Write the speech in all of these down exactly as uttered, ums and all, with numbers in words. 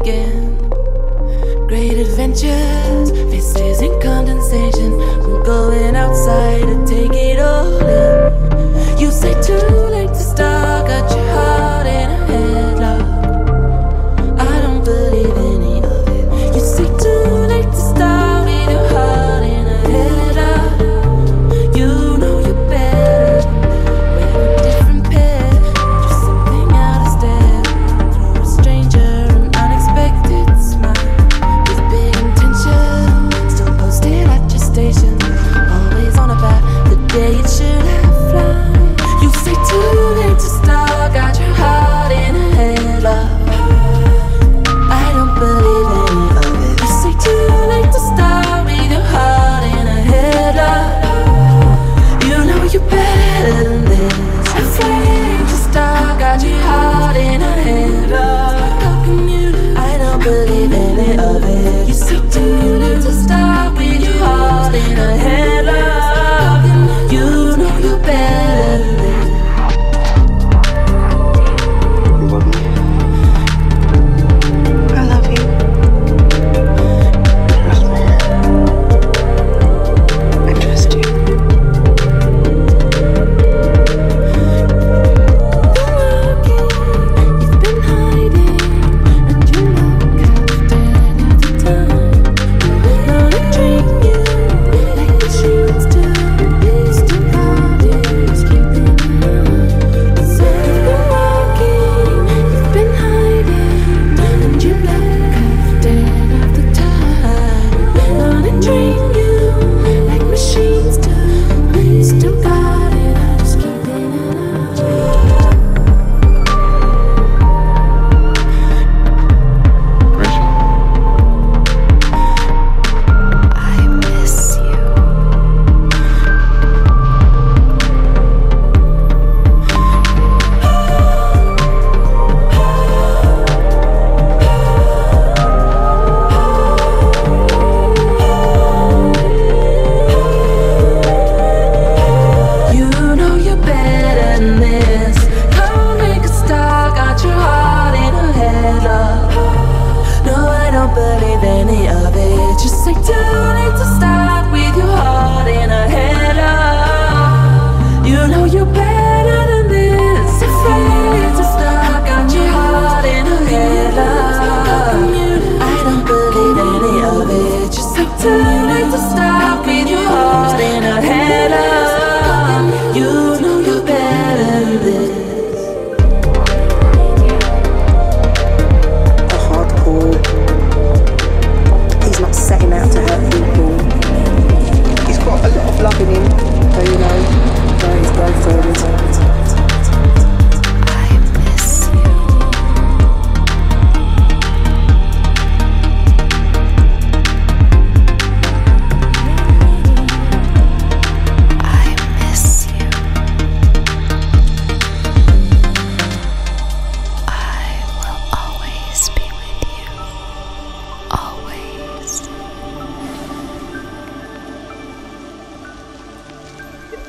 again. Great adventures, faces in condensation. I'm going outside to take it all in. You say too late to start, got your heart in a headlock. I don't believe any of it. You say too late to start with your heart in a headlock. You know you're better. We're a different pair. Just something out of step. Through a stranger, an unexpected smile. With big intention, still posted at your station. Always on about the day it should have flown. You say too late to start, got your heart in a headlock. I don't believe any of it. You say too late to start with your heart in a headlock. You know you're better than this. It's late to start, got your heart in a headlock. How can you do? I don't believe any of it. You say too late to start with your heart in a headlock. You know you're better than this.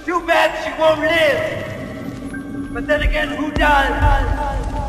Too bad she won't live, but then again, who does?